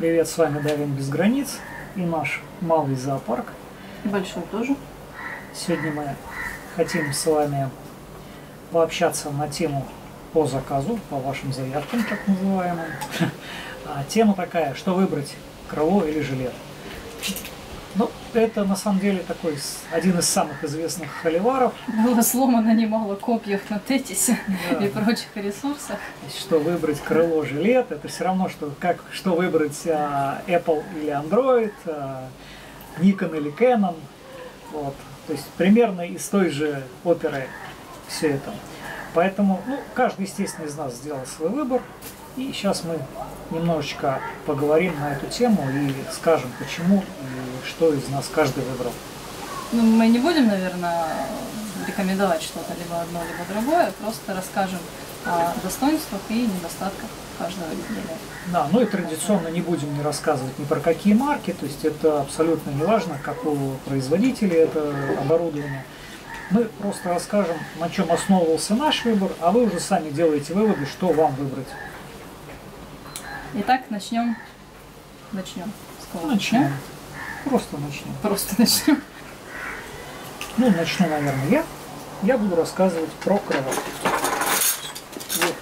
Привет, с вами Дайвинг без границ и наш малый зоопарк. Большой тоже. Сегодня мы хотим с вами пообщаться на тему по заказу, по вашим заявкам, так называемым. Тема такая, что выбрать, крыло или жилет. Ну, это на самом деле такой один из самых известных холиваров. Было сломано немало копьев на Тетисе, да, и прочих ресурсах. Что выбрать, крыло, жилет, это все равно, что что выбрать Apple или Android, Nikon или Canon. Вот. То есть примерно из той же оперы все это. Поэтому, ну, каждый, естественно, из нас сделал свой выбор. И сейчас мы немножечко поговорим на эту тему и скажем, почему и что из нас каждый выбрал. Ну, мы не будем, наверное, рекомендовать что-то, либо одно, либо другое, просто расскажем о достоинствах и недостатках каждого изделия. Да, ну и традиционно не будем не рассказывать ни про какие марки, то есть это абсолютно не важно, какого производителя это оборудование. Мы просто расскажем, на чем основывался наш выбор, а вы уже сами делаете выводы, что вам выбрать. Итак, начнем. Начнем. Просто начнем. Ну, начну, наверное, я. Я буду рассказывать про крыло. Вот.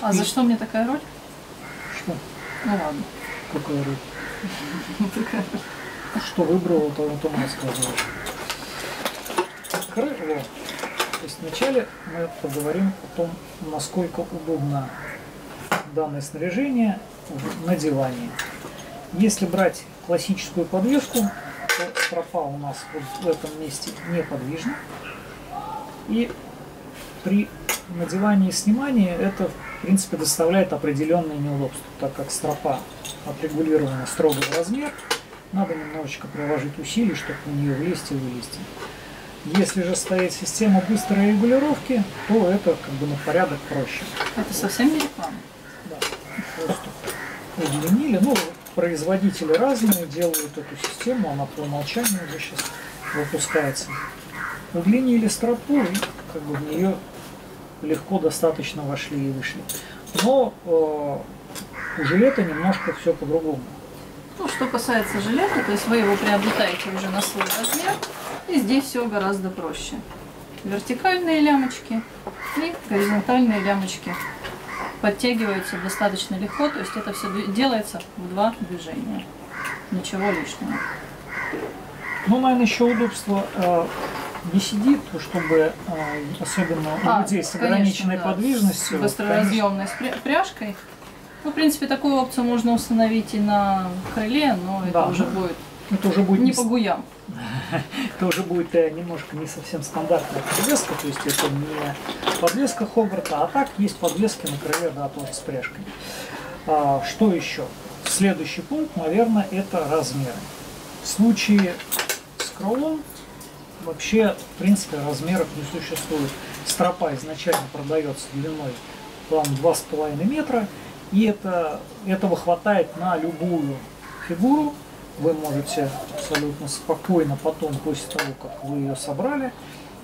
А за что мне такая роль? Что? Ну ладно. Какая роль? Что выбрала, то мы рассказываем. Крыло. То есть вначале мы поговорим о том, насколько удобно данное снаряжение на диване. Если брать классическую подвеску, то стропа у нас вот в этом месте неподвижна. И при надевании и снимании это, в принципе, доставляет определенные неудобства, так как стропа отрегулирована строго в размер. Надо немножечко приложить усилий, чтобы на нее влезть и вылезти. Если же стоит система быстрой регулировки, то это как бы на порядок проще. Это совсем не реклама. Удлинили, ну, производители разные делают эту систему, она по умолчанию уже сейчас выпускается. Удлинили стропу и как бы в нее легко достаточно вошли и вышли. Но у жилета немножко все по-другому. Ну, что касается жилета, то есть вы его приобретаете уже на свой размер, и здесь все гораздо проще. Вертикальные лямочки и горизонтальные лямочки. Подтягивается достаточно легко, то есть это все делается в два движения. Ничего лишнего. Ну, наверное, еще удобство BCD, чтобы особенно у людей с ограниченной, конечно, да, подвижностью. С быстроразъемной, конечно, с пряжкой. Ну, в принципе, такую опцию можно установить и на крыле, но да, это уже будет не по гуям. Это уже будет немножко не совсем стандартная подвеска, то есть это не подвеска Хобарта, а так есть подвески на крыле, да, тоже с пряжками. Что еще? Следующий пункт, наверное, это размеры. В случае с крылом вообще, в принципе, размеров не существует. Стропа изначально продается длиной там 2,5 метра, и этого хватает на любую фигуру. Вы можете абсолютно спокойно потом, после того, как вы ее собрали,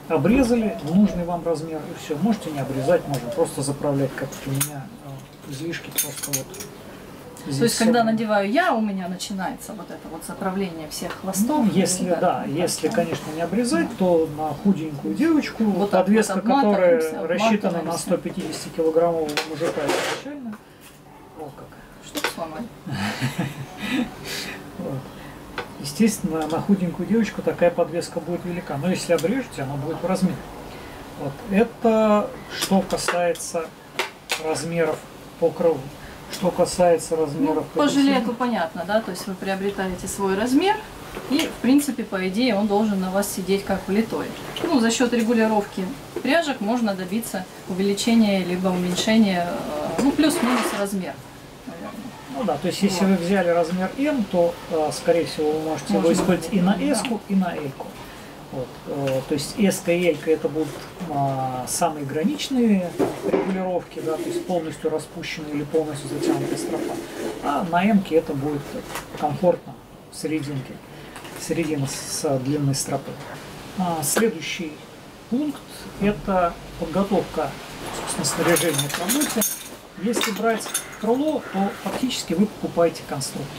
обрезали в нужный вам размер, и все. Можете не обрезать, можно просто заправлять, как у меня излишки просто вот. То есть, когда надеваю я, у меня начинается вот это вот заправление всех хвостов. Ну, если, да, если, конечно, не обрезать, да, то на худенькую девочку, вот подвеска, вот которая рассчитана на 150-килограммового мужика изначально. О, как. Что сломали? Естественно, на худенькую девочку такая подвеска будет велика, но если обрежете, она будет в размере. Вот. Это что касается размеров по крылу. Что касается размеров, ну, по жилету понятно, да, то есть вы приобретаете свой размер, и в принципе, по идее, он должен на вас сидеть как влитой. Ну, за счет регулировки пряжек можно добиться увеличения либо уменьшения, ну, плюс-минус размер. Ну да, то есть если вы взяли размер М, то, скорее всего, вы можете его использовать и на S-ку, и на L-ку. Вот. То есть S-ка и L-ка это будут самые граничные регулировки, да, то есть полностью распущенные или полностью затянутые стропа. А на М-ке это будет комфортно в серединке, середина с длинной стропы. Следующий пункт – это подготовка снаряжения к работе. Если брать крыло, то фактически вы покупаете конструктор.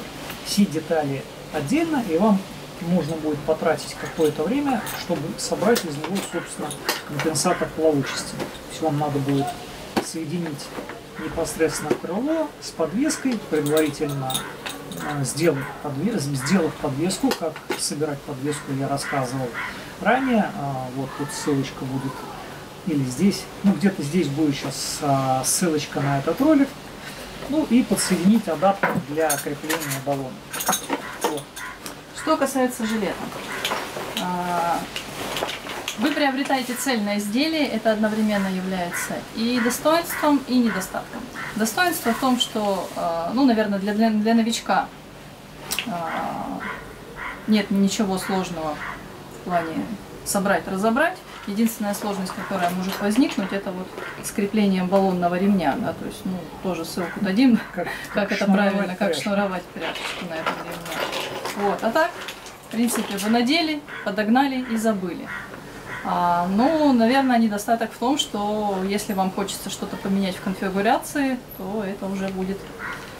Все детали отдельно, и вам нужно будет потратить какое-то время, чтобы собрать из него, собственно, компенсатор плавучести. То есть вам надо будет соединить непосредственно крыло с подвеской, предварительно сделав подвеску. Как собирать подвеску, я рассказывал ранее. Вот тут ссылочка будет, или здесь, ну где-то здесь будет сейчас ссылочка на этот ролик. Ну и подсоединить адаптер для крепления баллона. Вот. Что касается жилета. Вы приобретаете цельное изделие, это одновременно является и достоинством, и недостатком. Достоинство в том, что, ну, наверное, для новичка нет ничего сложного в плане собрать, разобрать. Единственная сложность, которая может возникнуть, это вот с креплением баллонного ремня. Да, то есть, ну, тоже ссылку дадим, как это правильно, как шнуровать пряжечку на этом ремне. Вот, а так, в принципе, вы надели, подогнали и забыли. Ну, наверное, недостаток в том, что если вам хочется что-то поменять в конфигурации, то это уже будет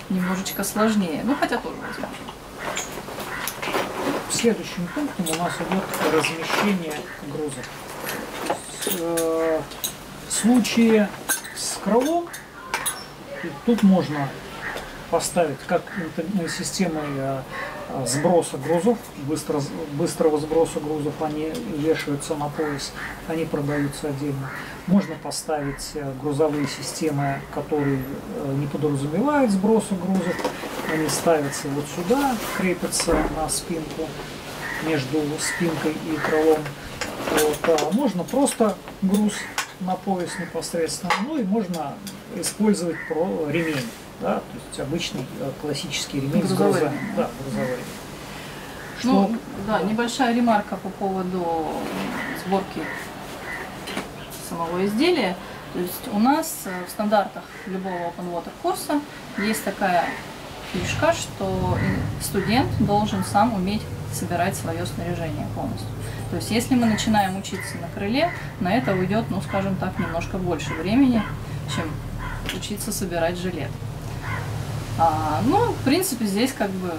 немножечко сложнее. Ну, хотя тоже возможно. Следующим пунктом у нас идет размещение груза. В случае с крылом тут можно поставить как системой сброса грузов, быстрого сброса грузов, они вешаются на пояс, они продаются отдельно. Можно поставить грузовые системы, которые не подразумевают сброса грузов, они ставятся вот сюда, крепятся на спинку, между спинкой и крылом. Вот, можно просто груз на пояс непосредственно, ну и можно использовать ремень. Да, то есть обычный классический ремень грузовой. Да, грузовой. Что? Ну, да, небольшая ремарка по поводу сборки самого изделия. То есть у нас в стандартах любого Open Water курса есть такая фишка, что студент должен сам уметь собирать свое снаряжение полностью. То есть если мы начинаем учиться на крыле, на это уйдет, ну, скажем так, немножко больше времени, чем учиться собирать жилет. Ну, в принципе, здесь как бы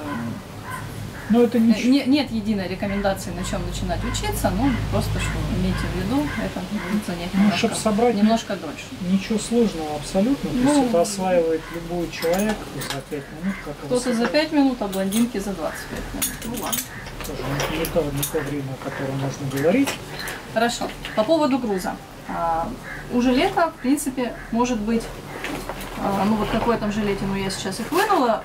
это нет единой рекомендации, на чем начинать учиться, ну, просто что имейте в виду, это будет занять немножко дольше. Ничего сложного абсолютно, ну, то есть это осваивает любой человек за 5 минут. Кто-то за 5 минут, а блондинки за 25 минут. Ну ладно. Тоже не то время, о котором можно говорить. Хорошо. По поводу груза. У жилета, в принципе, может быть, ну вот какой там жилете, но я сейчас их вынула,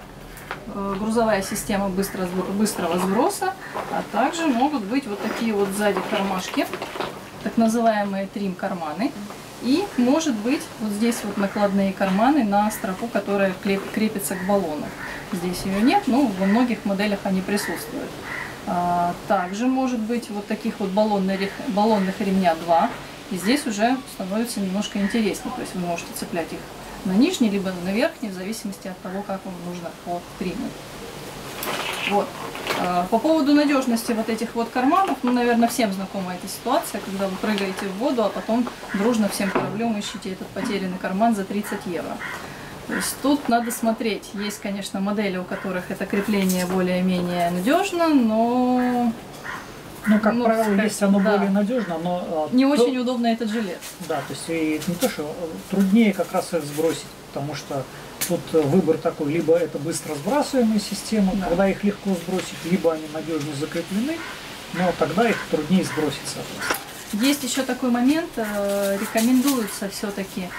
грузовая система быстрого сброса, а также могут быть вот такие вот сзади кармашки, так называемые трим-карманы, и может быть вот здесь вот накладные карманы на стропу, которая крепится к баллону. Здесь ее нет, но во многих моделях они присутствуют. Также может быть вот таких вот баллонных ремня 2. И здесь уже становится немножко интереснее. То есть вы можете цеплять их на нижний, либо на верхний, в зависимости от того, как вам нужно по триму. Вот. По поводу надежности вот этих вот карманов, ну, наверное, всем знакома эта ситуация, когда вы прыгаете в воду, а потом дружно всем кораблем ищете этот потерянный карман за 30 евро. То есть тут надо смотреть. Есть, конечно, модели, у которых это крепление более-менее надежно, но... Ну, как правило, если оно более надежно, но... Не очень удобно этот жилет. Да, то есть и не то, что труднее как раз их сбросить, потому что тут выбор такой, либо это быстро сбрасываемая система, да, когда их легко сбросить, либо они надежно закреплены, но тогда их труднее сбросить, соответственно. Есть еще такой момент, рекомендуется все-таки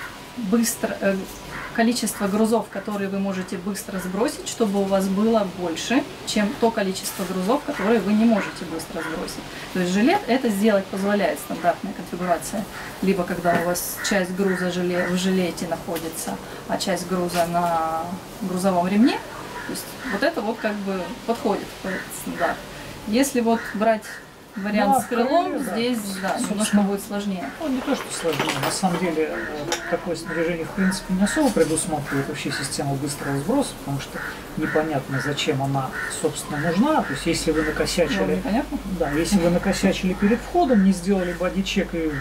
количество грузов, которые вы можете быстро сбросить, чтобы у вас было больше, чем то количество грузов, которые вы не можете быстро сбросить. То есть жилет это сделать позволяет стандартная конфигурация. Либо когда у вас часть груза в жилете находится, а часть груза на грузовом ремне, то есть вот это вот как бы подходит под стандарт. Если вот брать вариант с крылом, здесь немножко будет сложнее. Ну, не то, что сложнее. На самом деле, такое снаряжение, в принципе, не особо предусматривает вообще систему быстрого сброса, потому что непонятно, зачем она, собственно, нужна. То есть, если вы накосячили перед входом, не сделали бодичек и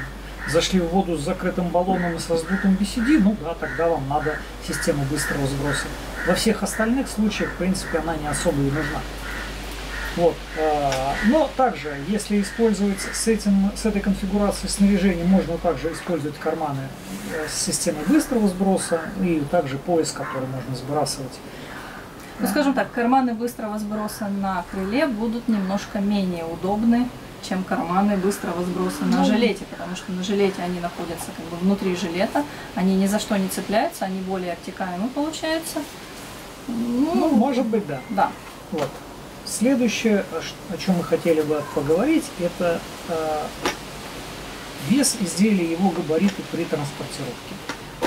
зашли в воду с закрытым баллоном и с раздутым BCD, ну да, тогда вам надо систему быстрого сброса. Во всех остальных случаях, в принципе, она не особо и нужна. Вот. Но также, если использовать с этой конфигурацией снаряжения, можно также использовать карманы с системой быстрого сброса и также пояс, который можно сбрасывать. Ну, скажем так, карманы быстрого сброса на крыле будут немножко менее удобны, чем карманы быстрого сброса на жилете, потому что на жилете они находятся как бы внутри жилета, они ни за что не цепляются, они более обтекаемы получаются. Ну, может быть, да. Да. Вот. Следующее, о чем мы хотели бы поговорить, это вес изделия, его габариты при транспортировке.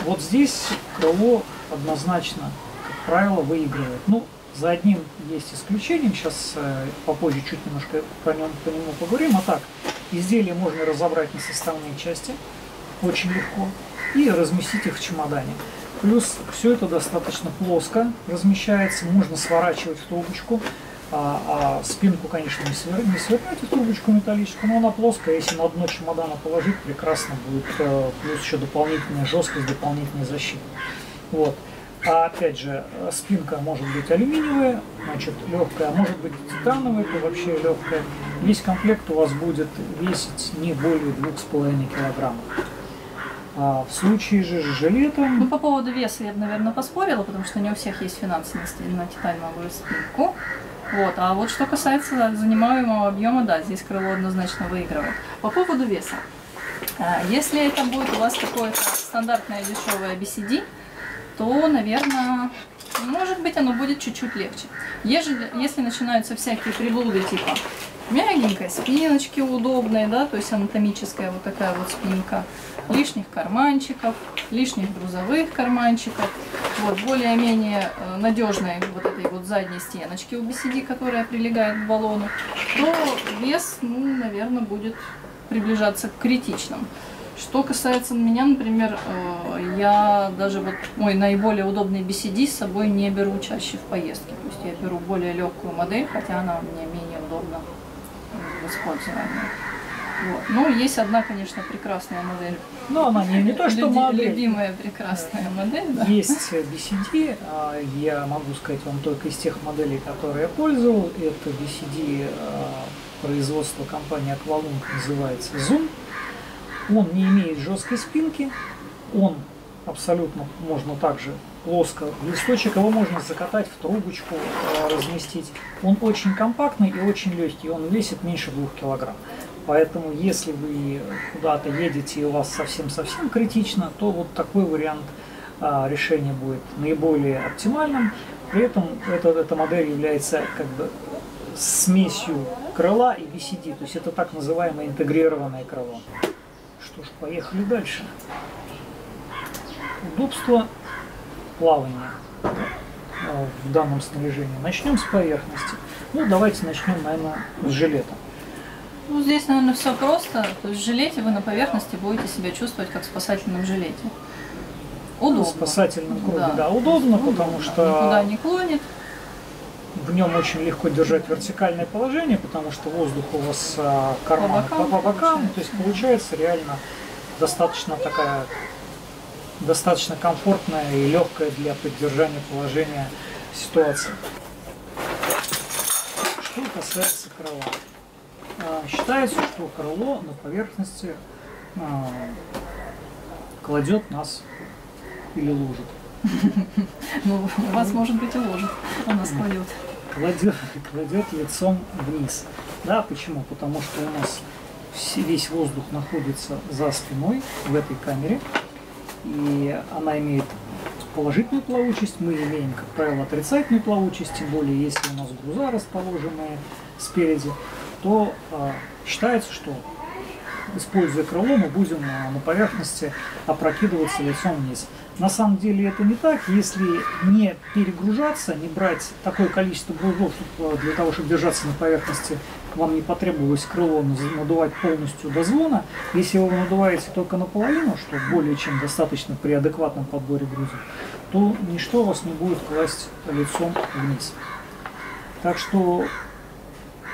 Вот здесь крыло однозначно, как правило, выигрывает. Ну, за одним есть исключением, сейчас попозже чуть немножко по нему поговорим. А так, изделие можно разобрать на составные части очень легко и разместить их в чемодане. Плюс все это достаточно плоско размещается, можно сворачивать в трубочку. А спинку, конечно, не свернете в трубочку металлическую, но она плоская, если на дно чемодана положить, прекрасно будет, плюс еще дополнительная жесткость, дополнительная защита. Вот. А опять же, спинка может быть алюминиевая, значит, легкая, может быть титановая, и вообще легкая. Весь комплект у вас будет весить не более 2,5 килограммов. А в случае же с жилетом... Ну, по поводу веса я бы, наверное, поспорила, потому что не у всех есть финансы на титановую спинку. Вот. А вот что касается занимаемого объема, да, здесь крыло однозначно выигрывает. По поводу веса. Если это будет у вас какое-то стандартное дешевое BCD, то, наверное, может быть, оно будет чуть-чуть легче. Если начинаются всякие прилуды типа мягенькой спиночки удобной, да, то есть анатомическая вот такая вот спинка, лишних карманчиков, лишних грузовых карманчиков, вот, более-менее надежной вот этой вот задней стеночки у BCD, которая прилегает к баллону, то вес, ну, наверное, будет приближаться к критичному. Что касается меня, например, я даже вот мой наиболее удобный BCD с собой не беру чаще в поездке. То есть я беру более легкую модель, хотя она мне менее удобна в использовании. Вот. Но есть одна, конечно, прекрасная модель. Но она не то, что модель. Любимая прекрасная модель. Да. Есть BCD, я могу сказать вам только из тех моделей, которые я пользовал. Это BCD производства компании Aqualung, называется Zoom. Он не имеет жесткой спинки, он абсолютно можно также плоско, листочек его можно закатать в трубочку, разместить. Он очень компактный и очень легкий, он весит меньше 2 килограмм. Поэтому если вы куда-то едете и у вас совсем-совсем критично, то вот такой вариант решения будет наиболее оптимальным. При этом эта модель является как бы смесью крыла и BCD, то есть это так называемое интегрированное крыло. Что ж, поехали дальше. Удобство плавания в данном снаряжении. Начнем с поверхности. Ну, давайте начнем, наверное, с жилета. Ну, здесь, наверное, все просто. То есть в жилете вы на поверхности будете себя чувствовать как в спасательном жилете. Удобно. В спасательном круге, да, удобно, потому что... Никуда не клонит. В нем очень легко держать вертикальное положение, потому что воздух у вас карман по бокам, то есть получается реально достаточно комфортная и легкая для поддержания положения ситуация. Что касается крыла, считается, что крыло на поверхности кладет нас или лужит. Ну, у вас, может быть, и ложит, у нас кладет. Кладет лицом вниз. Да, почему? Потому что у нас весь воздух находится за спиной в этой камере. И она имеет положительную плавучесть. Мы имеем, как правило, отрицательную плавучесть. Тем более, если у нас груза расположенные спереди, то считается, что, используя крыло, мы будем на поверхности опрокидываться лицом вниз. На самом деле это не так. Если не перегружаться, не брать такое количество грузов, чтобы для того, чтобы держаться на поверхности, вам не потребовалось крыло надувать полностью до звона. Если вы надуваете только наполовину, что более чем достаточно при адекватном подборе грузов, то ничто вас не будет класть лицом вниз. Так что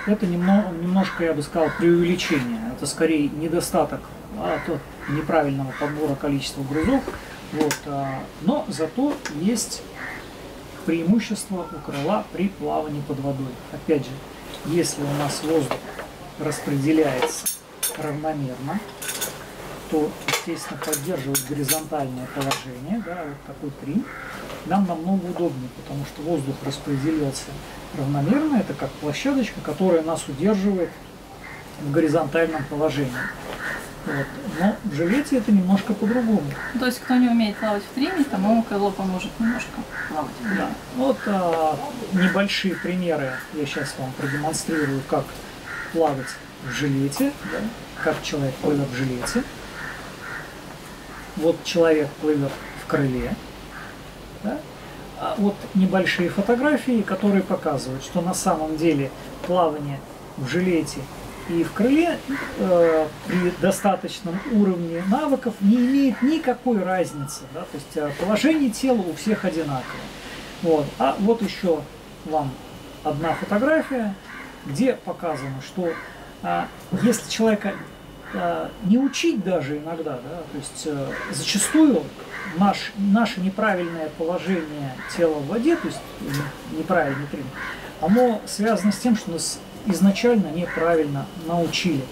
это немножко, я бы сказал, преувеличение. Это скорее недостаток да, от неправильного подбора количества грузов. Вот, но зато есть преимущество у крыла при плавании под водой. Опять же, если у нас воздух распределяется равномерно, то, естественно, поддерживать горизонтальное положение, да, вот такой 3, нам намного удобнее, потому что воздух распределился равномерно, это как площадочка, которая нас удерживает в горизонтальном положении. Вот. Но в жилете это немножко по-другому. То есть, кто не умеет плавать в триме, тому крыло поможет немножко плавать. Да. Вот небольшие примеры я сейчас вам продемонстрирую, как плавать в жилете, да, как человек плывет в жилете. Вот человек плывет в крыле. Да? А вот небольшие фотографии, которые показывают, что на самом деле плавание в жилете и в крыле при достаточном уровне навыков не имеет никакой разницы. Да? То есть положение тела у всех одинаково. Вот. А вот еще вам одна фотография, где показано, что если человека не учить даже иногда, да, то есть зачастую наше неправильное положение тела в воде, то есть неправильный трим, оно связано с тем, что у нас изначально неправильно научили.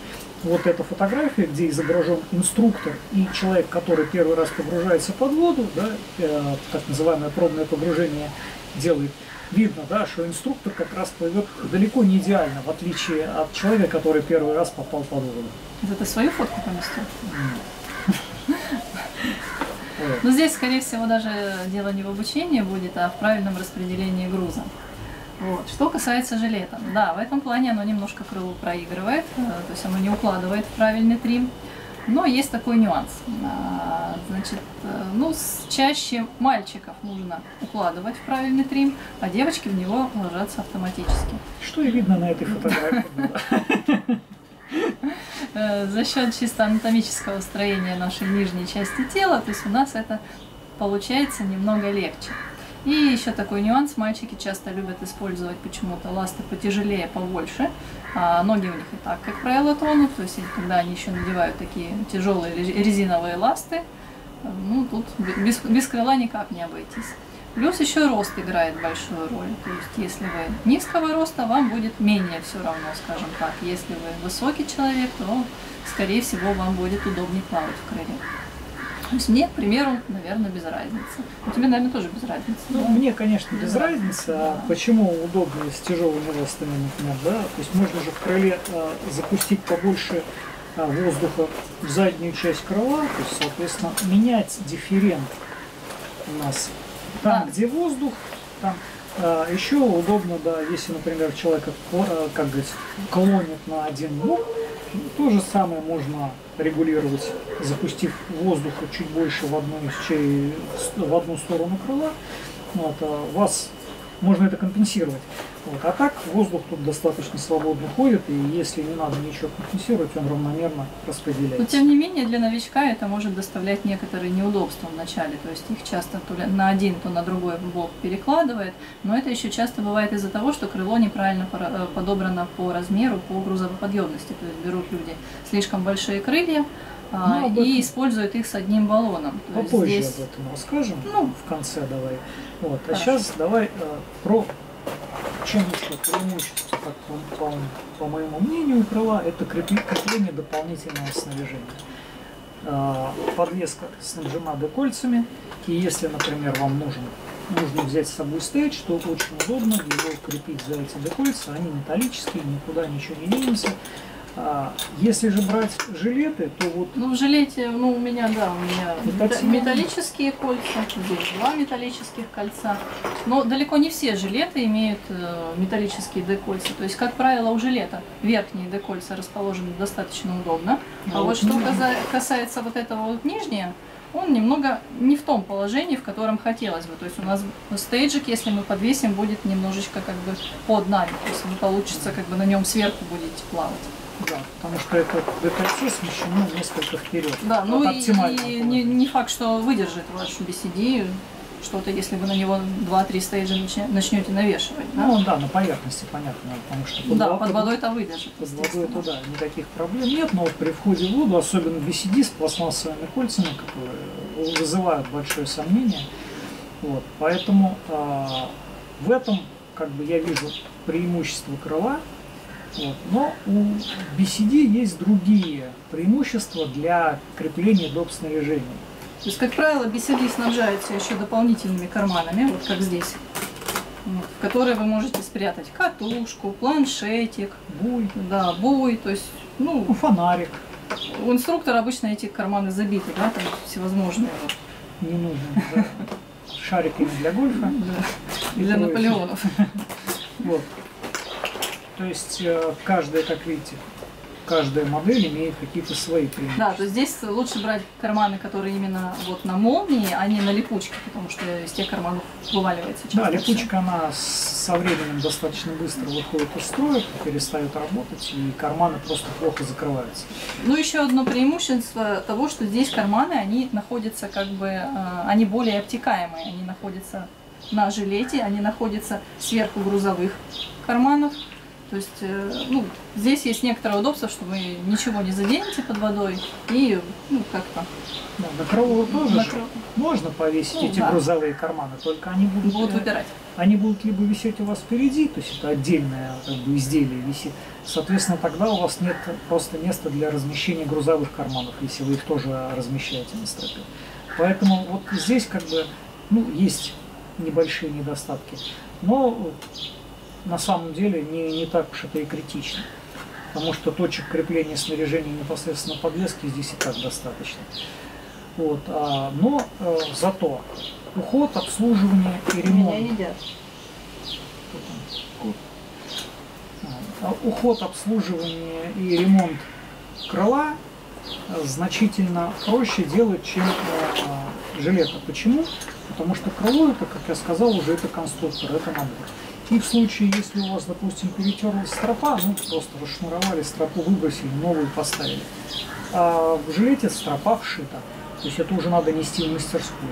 Вот эта фотография, где изображен инструктор и человек, который первый раз погружается под воду, да, так называемое пробное погружение делает, видно, да, что инструктор как раз плывет далеко не идеально, в отличие от человека, который первый раз попал под воду. Это ты свою фотку поместил? Но здесь, скорее всего, даже дело не в обучении будет, а в правильном распределении груза. Вот. Что касается жилета, да, в этом плане оно немножко крыло проигрывает, то есть оно не укладывает в правильный трим, но есть такой нюанс. Значит, ну, чаще мальчиков нужно укладывать в правильный трим, а девочки в него ложатся автоматически. Что и видно на этой фотографии. За счет чисто анатомического строения нашей нижней части тела, то есть у нас это получается немного легче. И еще такой нюанс, мальчики часто любят использовать почему-то ласты потяжелее, побольше, а ноги у них и так, как правило, тонут, то есть когда они еще надевают такие тяжелые резиновые ласты, ну тут без крыла никак не обойтись. Плюс еще рост играет большую роль, то есть если вы низкого роста, вам будет менее все равно, скажем так, если вы высокий человек, то, скорее всего, вам будет удобнее плавать в крыле. То есть мне, к примеру, наверное, без разницы. У тебя, наверное, тоже без разницы. Ну, да? Мне, конечно, без разницы. Да. Почему удобно с тяжелыми ластами, например, да? То есть можно же в крыле запустить побольше воздуха в заднюю часть крыла, то есть, соответственно, менять дифферент у нас там, да, где воздух, там. Еще удобно, да, если, например, человека, как говорится, клонит на один бок, то же самое можно регулировать, запустив воздуха чуть больше в одну сторону крыла, вот, можно это компенсировать. Вот. А так воздух тут достаточно свободно ходит, и если не надо ничего компенсировать, он равномерно распределяется. Но тем не менее для новичка это может доставлять некоторые неудобства в начале, то есть их часто то на один, то на другой бок перекладывает, но это еще часто бывает из-за того, что крыло неправильно подобрано по размеру, по грузоподъемности, то есть берут люди слишком большие крылья, и используют их с одним баллоном. То попозже здесь об этом расскажем, ну, в конце давай. Вот. А сейчас давай про преимущество, как по моему мнению, крыла, это крепление дополнительного снаряжения. Подвеска снабжена докольцами, и если, например, вам нужно взять с собой стейдж, что очень удобно его крепить за эти докольца, они металлические, никуда ничего не денется. Если же брать жилеты, то вот... Ну, в жилете, ну, у меня металлические кольца, здесь 2 металлических кольца. Но далеко не все жилеты имеют металлические декольца. То есть, как правило, у жилета верхние декольца расположены достаточно удобно. А вот что касается вот этого вот нижнего, он немного не в том положении, в котором хотелось бы. То есть у нас стейджик, если мы подвесим, будет немножечко как бы под нами. То есть не получится, как бы на нем сверху будете плавать. Да, потому что это декольце смещено несколько вперед. Да, ну и не факт, что выдержит вашу BCD что-то, если вы на него 2-3 стейджа начнете навешивать. Да? Ну да, на поверхности, понятно, потому что под, да, под водой это выдержит. Под водой это да, никаких проблем нет, но при входе в воду, особенно BCD с пластмассовыми кольцами, которые вызывают большое сомнение. Вот, поэтому в этом как бы я вижу преимущество крыла. Вот. Но у BCD есть другие преимущества для крепления доп. Снаряжения. То есть, как правило, BCD снабжается еще дополнительными карманами, вот как здесь, вот, в которые вы можете спрятать катушку, планшетик, буй, да, буй, то есть, ну, фонарик. У инструктора обычно эти карманы забиты, да, там всевозможные. Не нужно, да. Шариками для гольфа. И для Наполеонов. То есть каждая, как видите, каждая модель имеет какие-то свои преимущества. Да, то есть здесь лучше брать карманы, которые именно вот на молнии, а не на липучке, потому что из тех карманов вываливается часто. Да, липучка, она со временем достаточно быстро выходит из строя, перестает работать, и карманы просто плохо закрываются. Ну, еще одно преимущество того, что здесь карманы, они находятся как бы, они более обтекаемые, они находятся на жилете, они находятся сверху грузовых карманов. То есть, ну, здесь есть некоторое удобство, что вы ничего не заденете под водой и, ну, как-то... Да, на крыло тоже можно повесить, ну, эти, да, грузовые карманы, только они будут выбирать. Они будут либо висеть у вас впереди, то есть это отдельное как бы изделие висит, соответственно, тогда у вас нет просто места для размещения грузовых карманов, если вы их тоже размещаете на стропе. Поэтому вот здесь как бы, ну, есть небольшие недостатки, но... На самом деле не так уж это и критично, потому что точек крепления снаряжения непосредственно подвески здесь и так достаточно. Вот, но зато уход, обслуживание и ремонт. Уход, обслуживание и ремонт крыла значительно проще делать, чем жилета. Почему? Потому что крыло, это, как я сказал, уже это конструктор, это набор. И в случае, если у вас, допустим, перетерлась стропа, ну, просто расшнуровали, стропу выбросили, новую поставили. А в жилете стропа вшита, то есть это уже надо нести в мастерскую.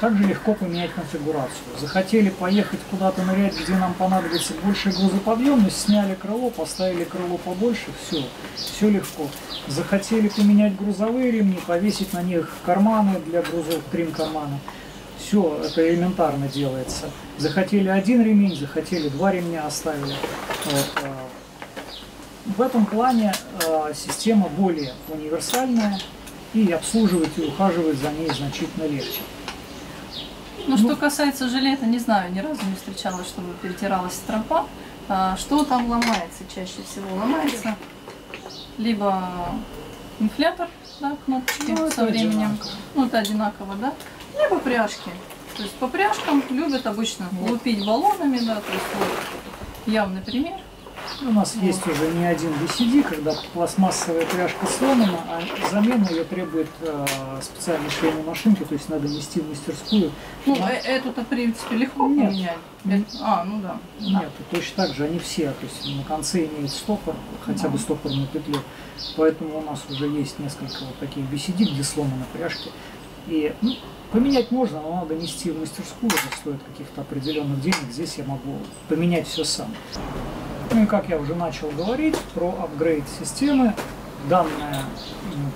Также легко поменять конфигурацию. Захотели поехать куда-то нырять, где нам понадобится большая грузоподъемность, сняли крыло, поставили крыло побольше, все, все легко. Захотели поменять грузовые ремни, повесить на них карманы для грузов, трим-карманы. Все это элементарно делается. Захотели один ремень, захотели два ремня, оставили. Вот. В этом плане система более универсальная, и обслуживать и ухаживать за ней значительно легче. Ну, что касается жилета, не знаю, ни разу не встречалась, чтобы перетиралась стропа. Что там ломается? Чаще всего ломается либо инфлятор, да, кнопочки, ну, со временем. Одинаково. Ну, это одинаково, да? Либо пряжки. То есть по пряжкам любят обычно лупить баллонами, да, то есть вот явный пример. У нас вот есть уже не один BCD, когда пластмассовая пряжка сломана, а замена ее требует специальной швейной машинки, то есть надо нести в мастерскую. Ну, эту-то, в принципе, легко поменять. А, ну да. Нет, точно так же они все, то есть на конце имеют стопор, хотя бы стопорную петлю. Поэтому у нас уже есть несколько вот таких BCD, где сломаны пряжки. И, ну, поменять можно, но надо нести в мастерскую, это стоит каких-то определенных денег. Здесь я могу поменять все сам. Ну и как я уже начал говорить про апгрейд системы, данная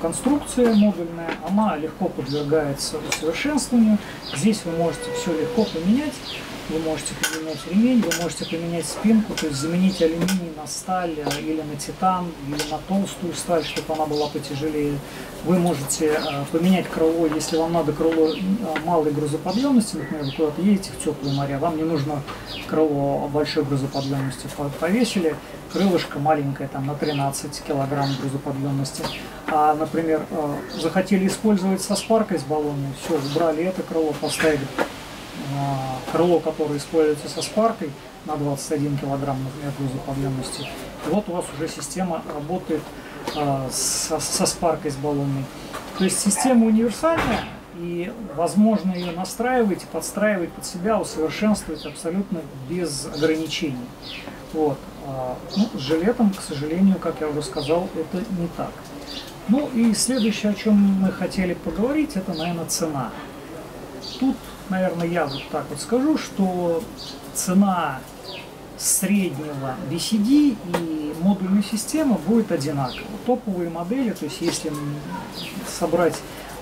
конструкция модульная, она легко подвергается усовершенствованию. Здесь вы можете все легко поменять. Вы можете поменять ремень, вы можете поменять спинку, то есть заменить алюминий на сталь или на титан, или на толстую сталь, чтобы она была потяжелее. Вы можете поменять крыло, если вам надо крыло малой грузоподъемности, например, вы куда-то едете в теплые моря, вам не нужно крыло большой грузоподъемности. Повесили крылышко маленькое, там, на 13 килограмм грузоподъемности. А, например, захотели использовать со спаркой с баллоном, все, убрали это крыло, поставили крыло, которое используется со спаркой на 21 килограмм, например, грузоподъемности. Вот у вас уже система работает со спаркой с баллонами. То есть система универсальная, и возможно ее настраивать, подстраивать под себя, усовершенствовать абсолютно без ограничений. Вот. Ну, с жилетом, к сожалению, как я уже сказал, это не так. Ну и следующее, о чем мы хотели поговорить, это, наверное, цена. Тут наверное, я вот так вот скажу, что цена среднего BCD и модульной системы будет одинакова. Топовые модели, то есть если собрать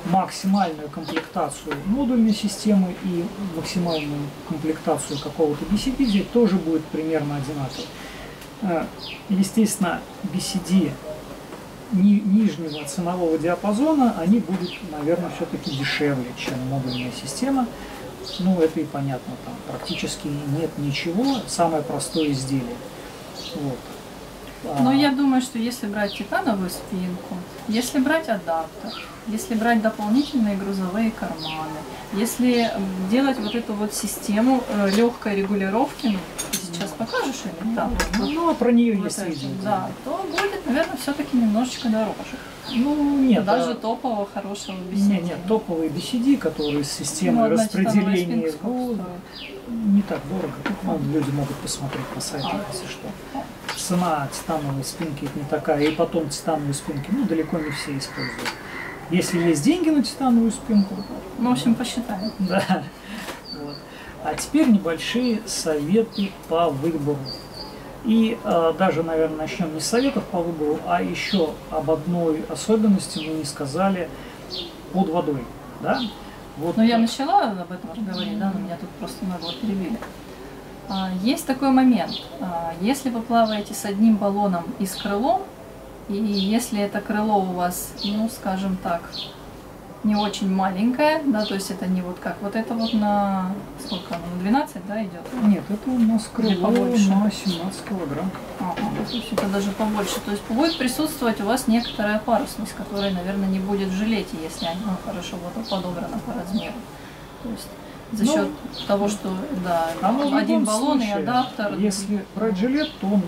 максимальную комплектацию модульной системы и максимальную комплектацию какого-то BCD, здесь тоже будет примерно одинаково. Естественно, BCD нижнего ценового диапазона, они будут, наверное, все-таки дешевле, чем модульная система. Ну, это и понятно, там практически нет ничего, самое простое изделие. Вот. Но я думаю, что если брать титановую спинку, если брать адаптер, если брать дополнительные грузовые карманы, если делать вот эту вот систему легкой регулировки, ну, ты сейчас покажешь или там? Ну, про нее вот есть видео. Да, то будет, наверное, все-таки немножечко дороже. Ну, нет. Даже топового хорошего BCD. Нет, нет, топовые BCD, которые с системой распределения, не так дорого. Люди могут посмотреть на сайте, если что. Цена титановой спинки не такая, и потом титановые спинки, ну, далеко не все используют. Если есть деньги на титановую спинку, ну, в общем, посчитаем. Да. Вот. А теперь небольшие советы по выбору. И даже, наверное, начнем не с советов по выбору, а еще об одной особенности мы не сказали под водой. Да? Вот. Но я начала об этом разговаривать, да, но меня тут просто нагло перебили. Есть такой момент, если вы плаваете с одним баллоном и с крылом, и если это крыло у вас, ну, скажем так, не очень маленькое, да, то есть это не вот как вот это вот на сколько оно, на 12, да, идет? Нет, это у нас крыло на 17 килограмм. Это даже побольше, то есть будет присутствовать у вас некоторая парусность, которая, наверное, не будет в жилете, если она хорошо вот подобрана по размеру. То есть за счет того, что да, один баллон и адаптер. Если брать жилет, то он,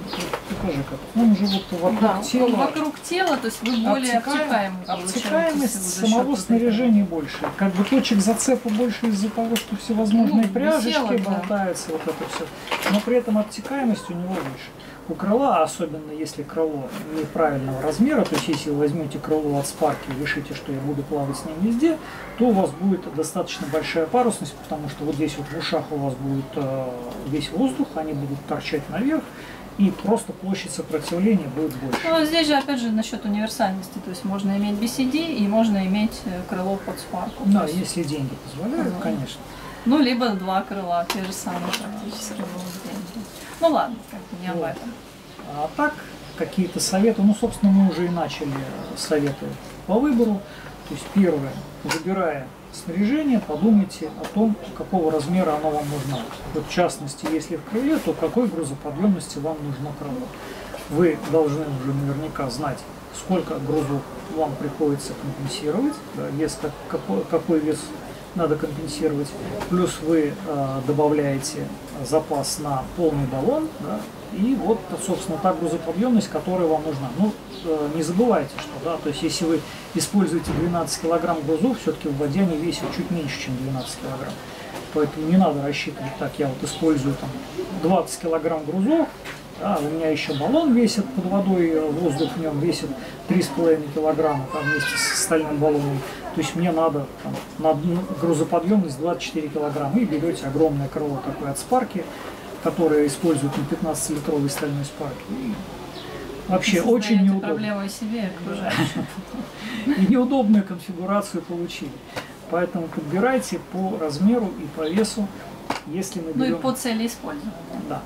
покажи как, он уже вот вокруг, да, тела. Он вокруг тела, то есть вы более обтекаемый. Обтекаемость самого снаряжения больше. Как бы точек зацепа больше из-за того, что всевозможные, ну, пряжечки болтаются, вот это все. Но при этом обтекаемость у него выше. У крыла, особенно если крыло неправильного размера, то есть если вы возьмете крыло от спарки и решите, что я буду плавать с ним везде, то у вас будет достаточно большая парусность, потому что вот здесь вот в ушах у вас будет весь воздух, они будут торчать наверх, и просто площадь сопротивления будет больше. Ну, здесь же, опять же, насчет универсальности, то есть можно иметь BCD и можно иметь крыло под спарку. Да, есть, если деньги позволяют, конечно. Ну, либо два крыла, те же самые практически. Ну ладно, как не об этом. А так, какие-то советы, ну, собственно, мы уже и начали советы по выбору. То есть первое, выбирая снаряжение, подумайте о том, какого размера оно вам нужно. Вот в частности, если в крыле, то какой грузоподъемности вам нужно крыло. Вы должны уже наверняка знать, сколько грузов вам приходится компенсировать, вес, какой вес надо компенсировать, плюс вы добавляете запас на полный баллон, да, и вот, собственно, та грузоподъемность, которая вам нужна. Ну, не забывайте, что, да, то есть если вы используете 12 килограмм грузов, все-таки в воде они весят чуть меньше, чем 12 килограмм. Поэтому не надо рассчитывать так, я вот использую там 20 килограмм грузов, да, у меня еще баллон весит под водой, воздух в нем весит 3,5 килограмма там, вместе с остальным баллоном. То есть мне надо там, на грузоподъемность 24 килограмма, и берете огромное крыло такое от спарки, которое используют на 15-литровой стальной спарке. И вообще очень неудобно. Проблемы себе окружающим. И неудобную конфигурацию получили. Поэтому подбирайте по размеру и по весу, если мы берем... Ну и по цели использования. Да.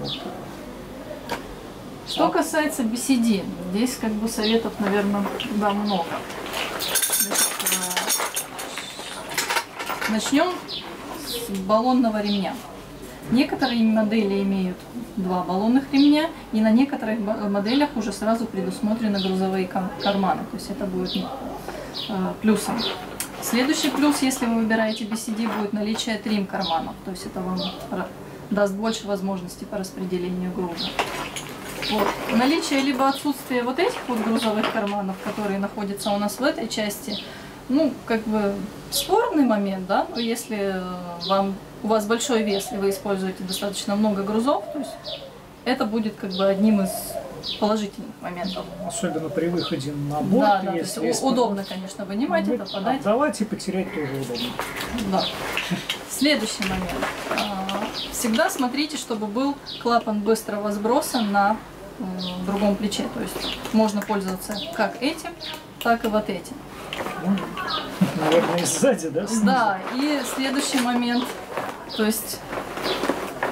Вот. Что касается BCD, здесь как бы советов, наверное, да, много. Начнем с баллонного ремня. Некоторые модели имеют два баллонных ремня, и на некоторых моделях уже сразу предусмотрены грузовые карманы, то есть это будет плюсом. Следующий плюс, если вы выбираете BCD, будет наличие трим-карманов, то есть это вам даст больше возможностей по распределению груза. Вот. Наличие либо отсутствие вот этих вот грузовых карманов, которые находятся у нас в этой части, ну, как бы спорный момент, да, но если у вас большой вес и вы используете достаточно много грузов, то есть это будет как бы одним из положительных моментов. Особенно при выходе на борт. Да, да, если есть удобно, конечно, вынимать это, подать. Отдавать и потерять тоже удобно. Да. Следующий момент. Всегда смотрите, чтобы был клапан быстрого сброса на другом плече. То есть можно пользоваться как этим, так и вот этим. Наверное, сзади, да? Да, и следующий момент. То есть,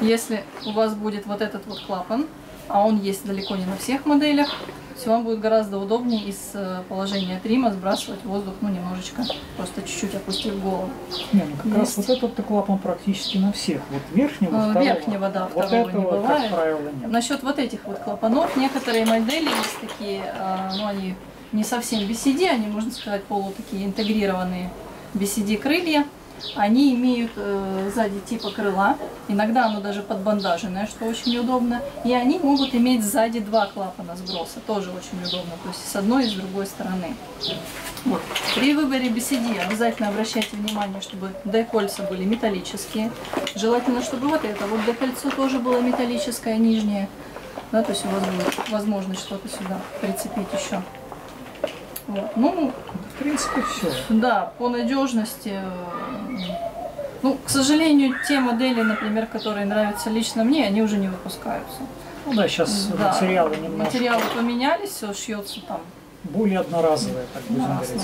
если у вас будет вот этот вот клапан, а он есть далеко не на всех моделях, все вам будет гораздо удобнее из положения трима сбрасывать воздух, ну, немножечко, просто чуть-чуть опустив голову. Не, ну, как раз вот этот клапан практически на всех. Вот верхнего, второго. Верхнего, да, вот второго этого, не бывает. Как правило, нет. Насчет вот этих вот клапанов, некоторые модели есть такие, ну, они не совсем BCD, они, можно сказать, полутакие интегрированные BCD-крылья. Они имеют сзади типа крыла, иногда оно даже подбандаженное, что очень удобно. И они могут иметь сзади два клапана сброса, тоже очень удобно, то есть с одной и с другой стороны. Вот. При выборе BCD обязательно обращайте внимание, чтобы D-кольца были металлические. Желательно, чтобы вот это вот D-кольцо тоже было металлическое, нижнее. Да, то есть у вас будет возможность что-то сюда прицепить еще. Вот. Ну, в принципе, все. Да, по надежности. Ну, к сожалению, те модели, например, которые нравятся лично мне, они уже не выпускаются. Ну да, сейчас да, материалы немножко. Материалы поменялись, все шьется там. Более одноразовое, так будем говорить.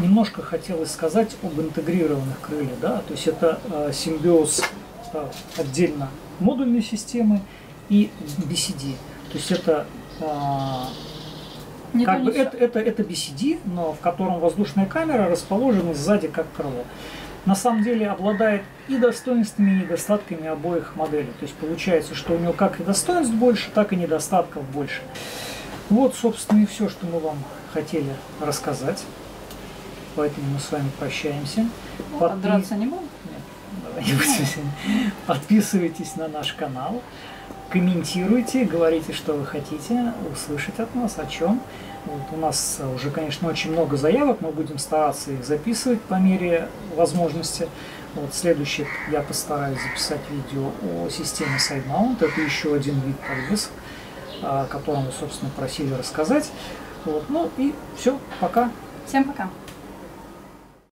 Немножко хотелось сказать об интегрированных крыльях, да, то есть это симбиоз отдельно модульной системы и BCD. То есть это как бы это BCD, но в котором воздушная камера расположена сзади как крыло. На самом деле обладает и достоинствами, и недостатками обоих моделей. То есть получается, что у него как и достоинств больше, так и недостатков больше. Вот, собственно, и все, что мы вам хотели рассказать. Поэтому мы с вами прощаемся. Драться не буду? Нет, давай не будем. Подписывайтесь на наш канал, комментируйте, говорите, что вы хотите услышать от нас, о чем. Вот у нас уже, конечно, очень много заявок, мы будем стараться их записывать по мере возможности. Вот следующий я постараюсь записать видео о системе SideMount. Это еще один вид подвесок, о котором вы, собственно, просили рассказать. Вот, ну и все, пока. Всем пока.